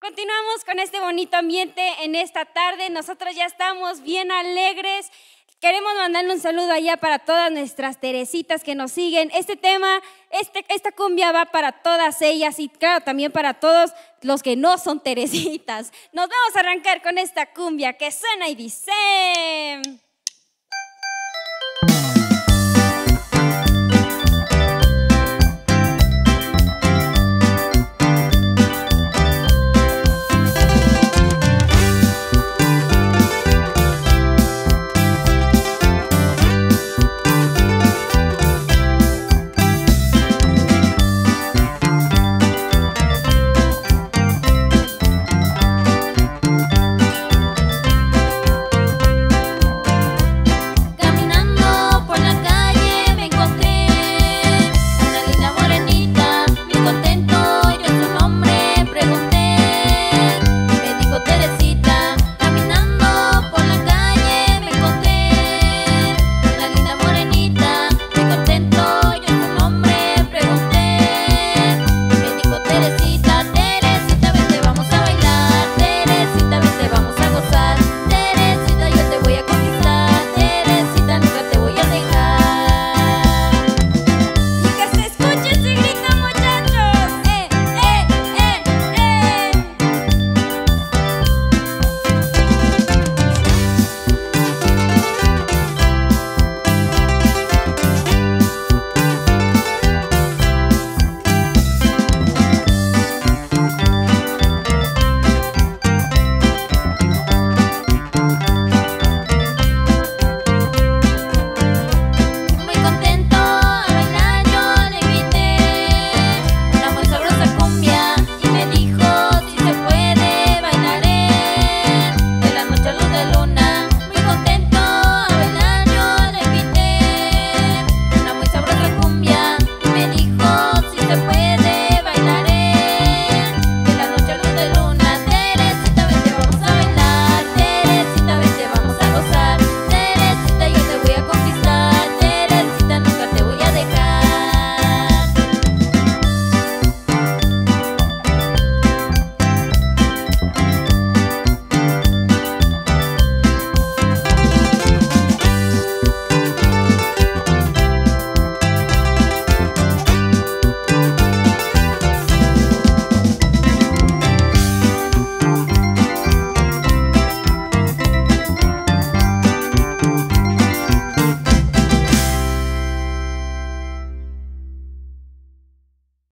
Continuamos con este bonito ambiente en esta tarde. Nosotros ya estamos bien alegres. Queremos mandarle un saludo allá para todas nuestras Teresitas que nos siguen. Este tema, esta cumbia va para todas ellas y claro, también para todos los que no son Teresitas. Nos vamos a arrancar con esta cumbia que suena y dice...